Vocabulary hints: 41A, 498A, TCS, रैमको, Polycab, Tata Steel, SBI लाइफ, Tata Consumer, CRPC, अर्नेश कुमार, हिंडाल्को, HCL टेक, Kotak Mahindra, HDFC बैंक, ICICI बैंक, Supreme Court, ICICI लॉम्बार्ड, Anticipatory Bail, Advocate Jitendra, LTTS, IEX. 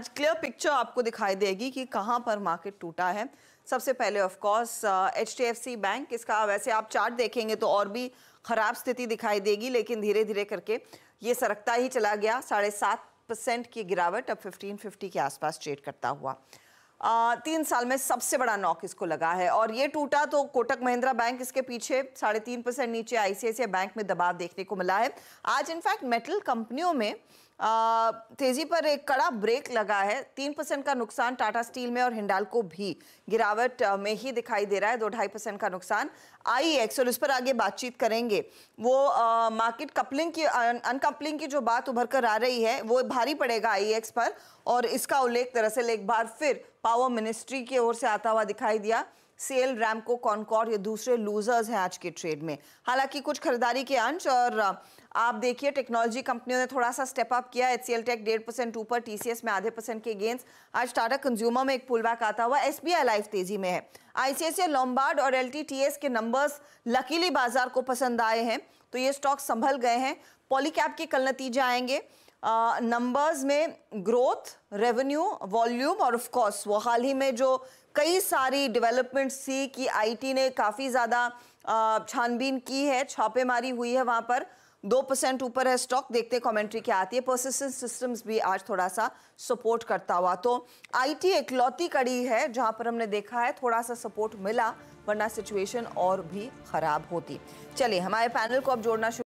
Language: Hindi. आज क्लियर पिक्चर आपको दिखाई देगी कि कहां पर मार्केट टूटा है। सबसे पहले ऑफ कोर्स HDFC बैंक, इसका वैसे आप चार्ट देखेंगे तो और भी खराब स्थिति दिखाई देगी, लेकिन धीरे धीरे करके ये सरकता ही चला गया। 7.5% की गिरावट, अब 1550 के आसपास ट्रेड करता हुआ। 3 साल में सबसे बड़ा नॉक इसको लगा है और ये टूटा तो कोटक महिंद्रा बैंक इसके पीछे 3.5% नीचे, ICICI बैंक में दबाव देखने को मिला है। आज इनफैक्ट मेटल कंपनियों में तेजी पर एक कड़ा ब्रेक लगा है। 3% का नुकसान टाटा स्टील में और हिंडाल्को भी गिरावट में ही दिखाई दे रहा है। 2-2.5% का नुकसान IEX, और इस पर आगे बातचीत करेंगे। वो मार्केट कपलिंग की अनकपलिंग की जो बात उभर कर आ रही है वो भारी पड़ेगा IEX पर, और इसका उल्लेख दरअसल एक बार फिर पावर मिनिस्ट्री की ओर से आता हुआ दिखाई दिया। सेल, रैमको, कॉनकॉर्ड, ये दूसरे लूजर्स हैं आज के ट्रेड में। हालांकि कुछ खरीदारी के अंश, और आप देखिए टेक्नोलॉजी कंपनियों ने थोड़ा सा स्टेप अप किया। HCL टेक 1.5% ऊपर, TCS में 0.5% के गेंस। आज टाटा कंज्यूमर में एक पुलबैक आता हुआ, SBI लाइफ तेजी में है। ICICI लॉम्बार्ड और LTTS के नंबर्स लकीली बाजार को पसंद आए हैं तो ये स्टॉक संभल गए हैं। पॉलीकैब के कल नतीजे आएंगे। नंबर्स में ग्रोथ, रेवेन्यू, वॉल्यूम और ऑफ कोर्स वो हाल ही में जो कई सारी डेवलपमेंट्स सी कि आईटी ने काफ़ी ज़्यादा छानबीन की है, छापेमारी हुई है वहाँ पर। 2% ऊपर है स्टॉक, देखते कमेंट्री क्या आती है। पर्सिस्टेंट सिस्टम्स भी आज थोड़ा सा सपोर्ट करता हुआ। तो आईटी एक लौती कड़ी है जहाँ पर हमने देखा है थोड़ा सा सपोर्ट मिला, वरना सिचुएशन और भी खराब होती। चलिए हमारे पैनल को अब जोड़ना